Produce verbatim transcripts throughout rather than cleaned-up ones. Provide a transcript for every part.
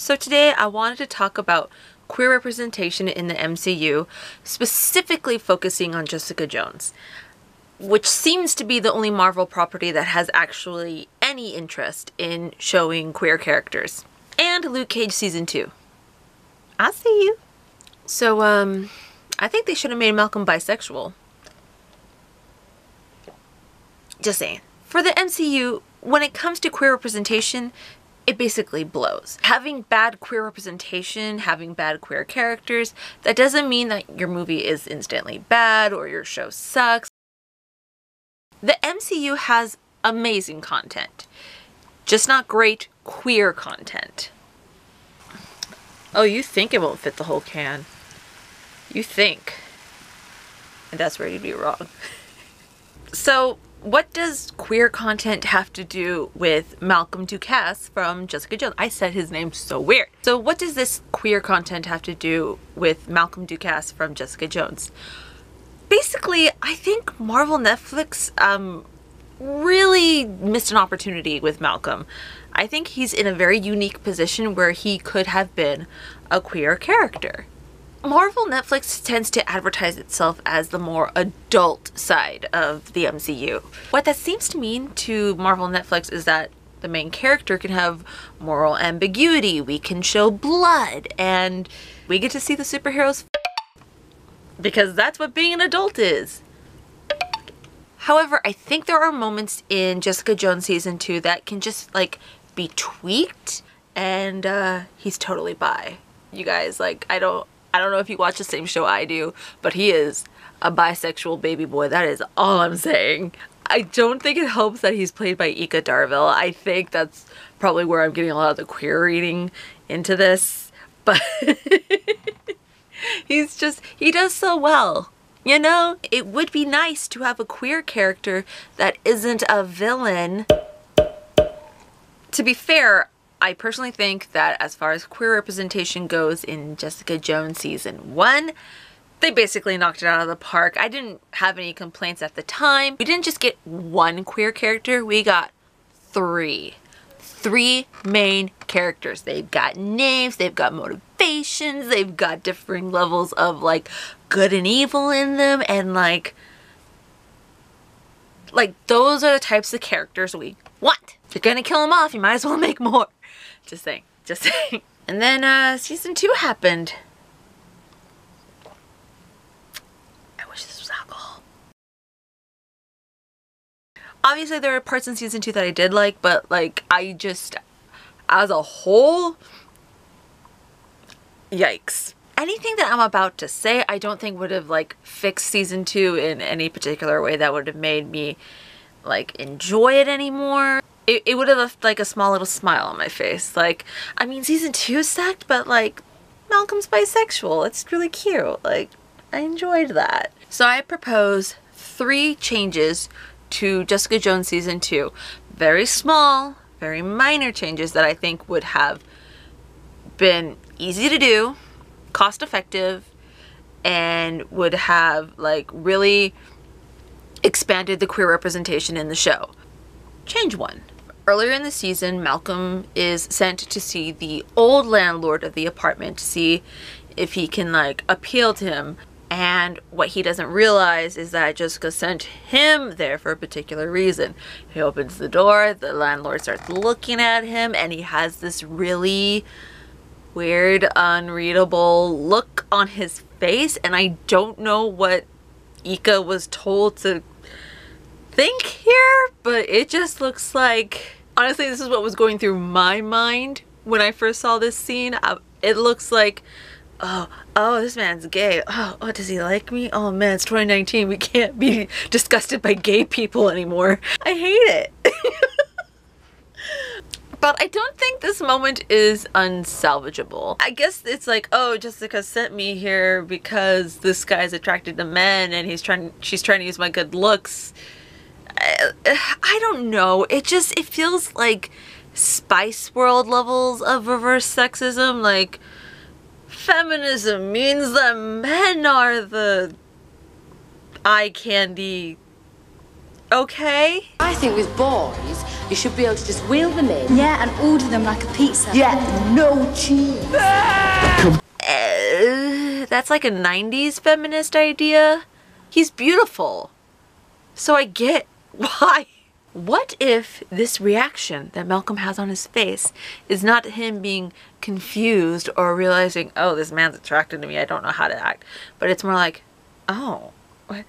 So today I wanted to talk about queer representation in the M C U, specifically focusing on Jessica Jones, which seems to be the only Marvel property that has actually any interest in showing queer characters. And Luke Cage season two. I see you. So, um, I think they should have made Malcolm bisexual. Just saying. For the M C U, when it comes to queer representation, it basically blows. Having bad queer representation, having bad queer characters, that doesn't mean that your movie is instantly bad or your show sucks. The M C U has amazing content, just not great queer content. Oh, you think it won't fit the whole can. You think. And that's where you'd be wrong. So, what does queer content have to do with Malcolm Ducasse from Jessica Jones? I said his name so weird. So what does this queer content have to do with Malcolm Ducasse from Jessica Jones? Basically, I think Marvel Netflix um, really missed an opportunity with Malcolm. I think he's in a very unique position where he could have been a queer character. Marvel Netflix tends to advertise itself as the more adult side of the M C U. What that seems to mean to Marvel Netflix is that the main character can have moral ambiguity, we can show blood, and we get to see the superheroes f because that's what being an adult is. However, I think there are moments in Jessica Jones season two that can just like be tweaked, and uh, he's totally bi. You guys, like, I don't I don't know if you watch the same show I do, but he is a bisexual baby boy. That is all I'm saying. I don't think it helps that he's played by Eka Darville. I think that's probably where I'm getting a lot of the queer reading into this, but he's just, he does so well. You know, it would be nice to have a queer character that isn't a villain. To be fair, I personally think that as far as queer representation goes in Jessica Jones season one, they basically knocked it out of the park. I didn't have any complaints at the time. We didn't just get one queer character, we got three. Three main characters. They've got names, they've got motivations, they've got differing levels of like good and evil in them, and like, like those are the types of characters we want. If you're gonna kill them off, you might as well make more. Just saying, just saying. And then uh, season two happened. I wish this was alcohol. Obviously there are parts in season two that I did like, but like I just, as a whole, yikes. Anything that I'm about to say, I don't think would have like fixed season two in any particular way that would have made me like enjoy it anymore. It, it would have left like a small little smile on my face. Like, I mean, season two sucked, but like, Malcolm's bisexual. It's really cute. Like, I enjoyed that. So I propose three changes to Jessica Jones season two. Very small, very minor changes that I think would have been easy to do, cost effective, and would have like really expanded the queer representation in the show. Change one. Earlier in the season, Malcolm is sent to see the old landlord of the apartment to see if he can like appeal to him, and what he doesn't realize is that Jessica sent him there for a particular reason. He opens the door, the landlord starts looking at him, and he has this really weird, unreadable look on his face, and I don't know what Eka was told to think here, but it just looks like, honestly, this is what was going through my mind when I first saw this scene. I, it looks like, oh, oh, this man's gay. Oh, oh, does he like me? Oh man, it's twenty nineteen. We can't be disgusted by gay people anymore. I hate it. But I don't think this moment is unsalvageable. I guess it's like, oh, Jessica sent me here because this guy's attracted to men, and he's trying, she's trying to use my good looks. I don't know, it just, it feels like Spice World levels of reverse sexism. Like, feminism means that men are the eye candy, okay? I think with boys, You should be able to just wheel them in. Yeah, and order them like a pizza. Yeah, no cheese. Ah! Uh, that's like a nineties feminist idea. He's beautiful. So I get why. What if this reaction that Malcolm has on his face is not him being confused or realizing, oh, this man's attracted to me, I don't know how to act, but it's more like, oh, what,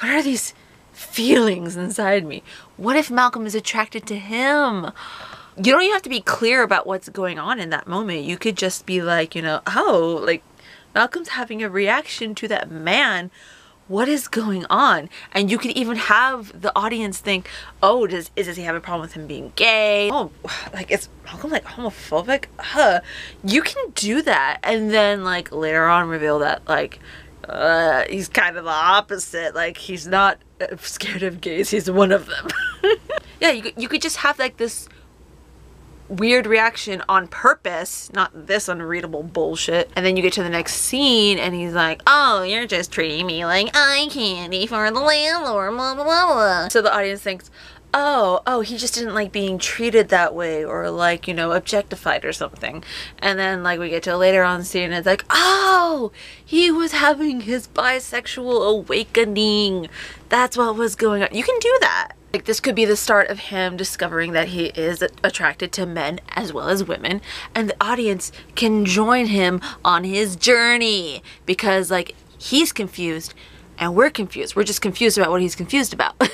what are these feelings inside me? What if Malcolm is attracted to him? You don't even have to be clear about what's going on in that moment. You could just be like, you know, oh, like Malcolm's having a reaction to that man. What is going on? And you could even have the audience think, oh, does, is, does he have a problem with him being gay? Oh, like, is Malcolm like homophobic? Huh. You can do that. And then like later on reveal that like, uh, he's kind of the opposite. Like he's not scared of gays, he's one of them. Yeah, you, you could just have like this weird reaction on purpose, not this unreadable bullshit. And then you get to the next scene and he's like, oh, you're just treating me like eye candy for the landlord, blah, blah, blah, blah. So the audience thinks, oh, oh, he just didn't like being treated that way or like, you know, objectified or something. And then like we get to a later on scene and it's like, oh, he was having his bisexual awakening. That's what was going on. You can do that. Like this could be the start of him discovering that he is attracted to men as well as women, and the audience can join him on his journey because like he's confused and we're confused. We're just confused about what he's confused about.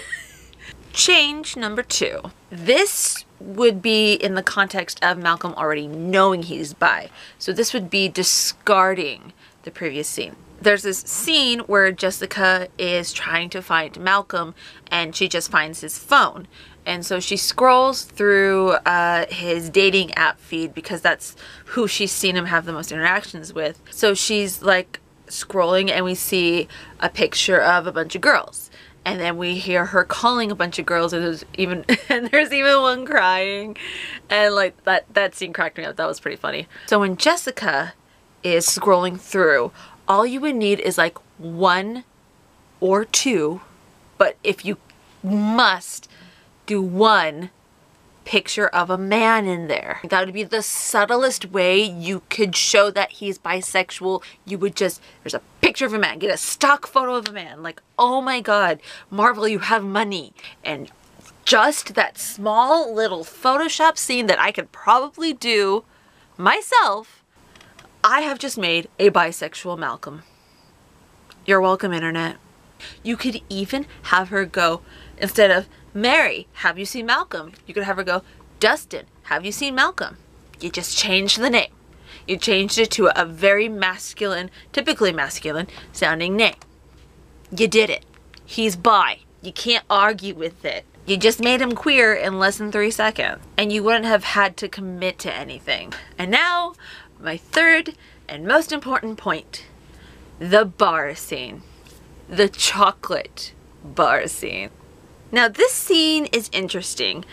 Change number two. This would be in the context of Malcolm already knowing he's bi. So this would be discarding the previous scene. There's this scene where Jessica is trying to find Malcolm and she just finds his phone. And so she scrolls through uh, his dating app feed because that's who she's seen him have the most interactions with. So she's like scrolling and we see a picture of a bunch of girls. And then we hear her calling a bunch of girls and there's even, and there's even one crying. And like that, that scene cracked me up. That was pretty funny. So when Jessica is scrolling through, all you would need is like one or two, but if you must do one picture of a man in there, that would be the subtlest way you could show that he's bisexual. You would just, there's a picture of a man, get a stock photo of a man. Like, oh my God, Marvel, you have money. And just that small little Photoshop scene that I could probably do myself, I have just made a bisexual Malcolm. You're welcome, internet. You could even have her go, instead of, Mary, have you seen Malcolm? You could have her go, Dustin, have you seen Malcolm? You just changed the name. You changed it to a very masculine, typically masculine sounding name. You did it. He's bi. You can't argue with it. You just made him queer in less than three seconds. And you wouldn't have had to commit to anything. And now, my third and most important point, the bar scene, the chocolate bar scene. Now this scene is interesting.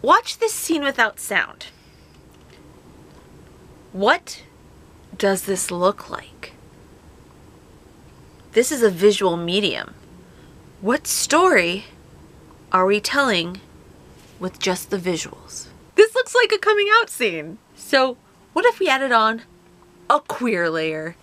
Watch this scene without sound. What does this look like? This is a visual medium. What story are we telling with just the visuals? This looks like a coming out scene. So what if we added on a queer layer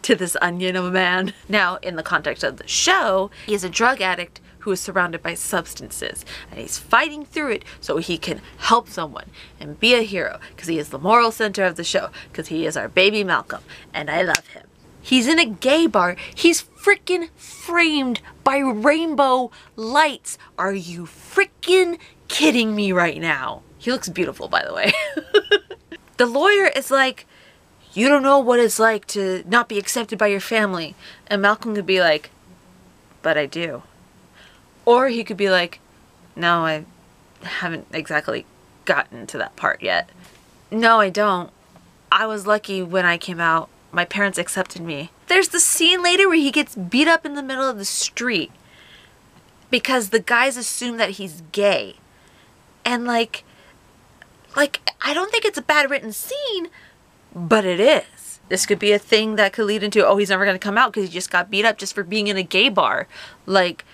to this onion of a man? Now, in the context of the show, he is a drug addict who is surrounded by substances and he's fighting through it so he can help someone and be a hero because he is the moral center of the show because he is our baby Malcolm and I love him. He's in a gay bar. He's freaking framed by rainbow lights. Are you freaking kidding me right now? He looks beautiful, by the way. The lawyer is like, you don't know what it's like to not be accepted by your family. And Malcolm could be like, but I do. Or he could be like, no, I haven't exactly gotten to that part yet. No, I don't. I was lucky when I came out. My parents accepted me. There's the scene later where he gets beat up in the middle of the street because the guys assume that he's gay. And like, Like, I don't think it's a bad written scene, but it is. This could be a thing that could lead into, oh, he's never gonna come out because he just got beat up just for being in a gay bar. Like,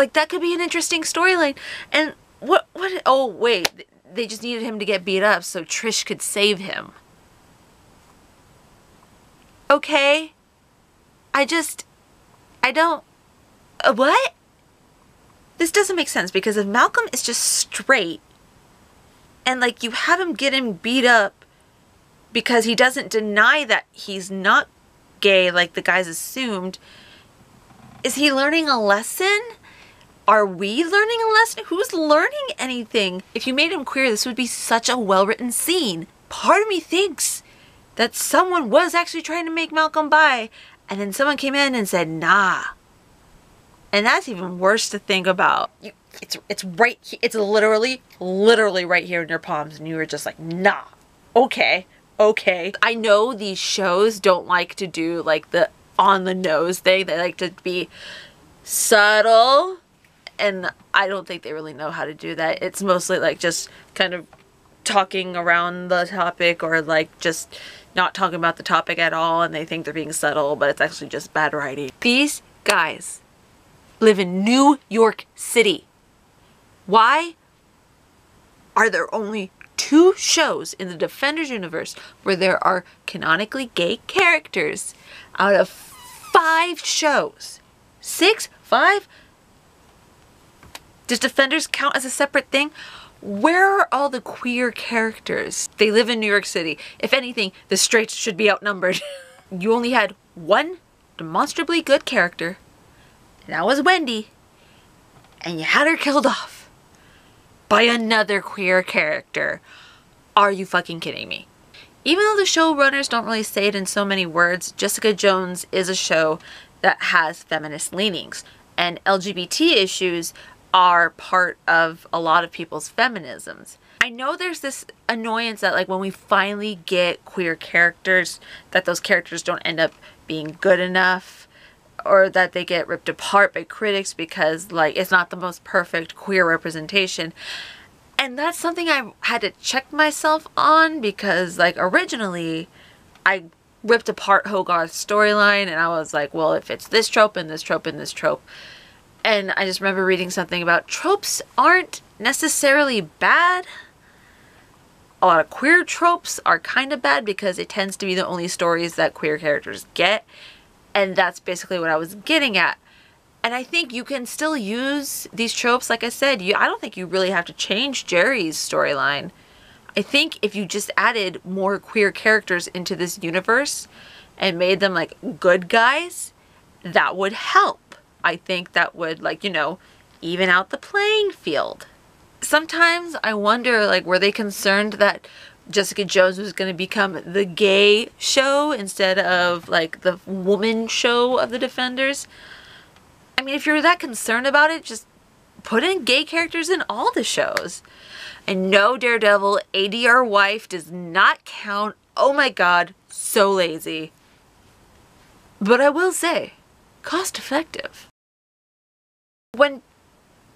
Like, that could be an interesting storyline. And what, what, oh wait, they just needed him to get beat up so Trish could save him. Okay? I just, I don't, uh, what? This doesn't make sense, because if Malcolm is just straight, and like you have him get him beat up because he doesn't deny that he's not gay like the guys assumed, is he learning a lesson? Are we learning a lesson? Who's learning anything? If you made him queer, this would be such a well-written scene. Part of me thinks that someone was actually trying to make Malcolm bi, and then someone came in and said, nah. And that's even worse to think about. You, it's, it's right here. It's literally, literally right here in your palms, and you were just like, nah. Okay. Okay. I know these shows don't like to do like the on the nose thing. They like to be subtle, and I don't think they really know how to do that. It's mostly like just kind of talking around the topic, or like just not talking about the topic at all, and they think they're being subtle, but it's actually just bad writing. These guys live in New York City. Why are there only two shows in the Defenders universe where there are canonically gay characters out of five shows? Six? Five? Does Defenders count as a separate thing? Where are all the queer characters? They live in New York City. If anything, the straights should be outnumbered. You only had one demonstrably good character, and that was Wendy, and you had her killed off by another queer character. Are you fucking kidding me? Even though the showrunners don't really say it in so many words, Jessica Jones is a show that has feminist leanings, and L G B T issues are part of a lot of people's feminisms. I know there's this annoyance that like when we finally get queer characters, that those characters don't end up being good enough, or that they get ripped apart by critics because like it's not the most perfect queer representation. And that's something I had to check myself on, because like originally I ripped apart Hogarth's storyline, and I was like, well, if it's this trope and this trope and this trope. And I just remember reading something about tropes aren't necessarily bad. A lot of queer tropes are kind of bad because it tends to be the only stories that queer characters get. And that's basically what I was getting at. And I think you can still use these tropes. Like I said, you, I don't think you really have to change Jerry's storyline. I think if you just added more queer characters into this universe and made them like good guys, that would help. I think that would, like, you know, even out the playing field. Sometimes I wonder, like, were they concerned that Jessica Jones was going to become the gay show instead of, like, the woman show of the Defenders? I mean, if you're that concerned about it, just put in gay characters in all the shows. And no, Daredevil, A D R wife does not count. Oh my god, so lazy. But I will say, cost effective. When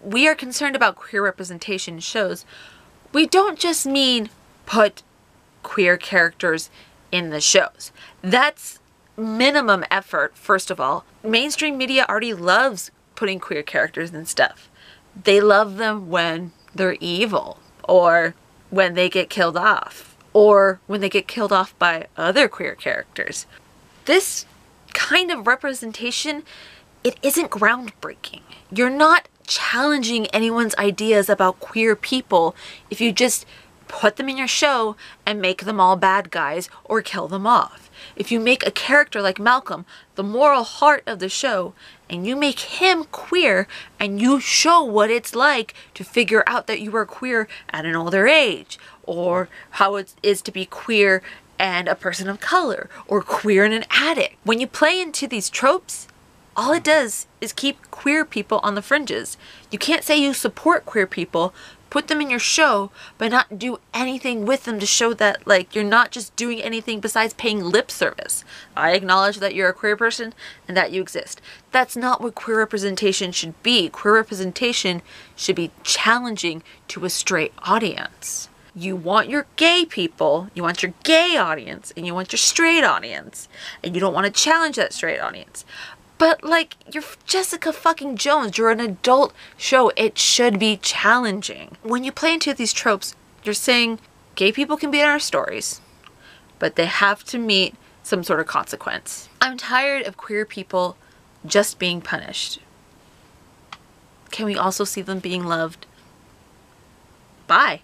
we are concerned about queer representation in shows, we don't just mean put queer characters in the shows. That's minimum effort, first of all. Mainstream media already loves putting queer characters in stuff. They love them when they're evil, or when they get killed off, or when they get killed off by other queer characters. This kind of representation, it isn't groundbreaking. You're not challenging anyone's ideas about queer people if you just put them in your show and make them all bad guys or kill them off. If you make a character like Malcolm the moral heart of the show, and you make him queer, and you show what it's like to figure out that you are queer at an older age, or how it is to be queer and a person of color, or queer and an addict. When you play into these tropes, all it does is keep queer people on the fringes. You can't say you support queer people, put them in your show, but not do anything with them to show that like you're not just doing anything besides paying lip service. I acknowledge that you're a queer person and that you exist. That's not what queer representation should be. Queer representation should be challenging to a straight audience. You want your gay people, you want your gay audience, and you want your straight audience, and you don't want to challenge that straight audience. But, like, you're Jessica fucking Jones. You're an adult show. It should be challenging. When you play into these tropes, you're saying gay people can be in our stories, but they have to meet some sort of consequence. I'm tired of queer people just being punished. Can we also see them being loved? Bye.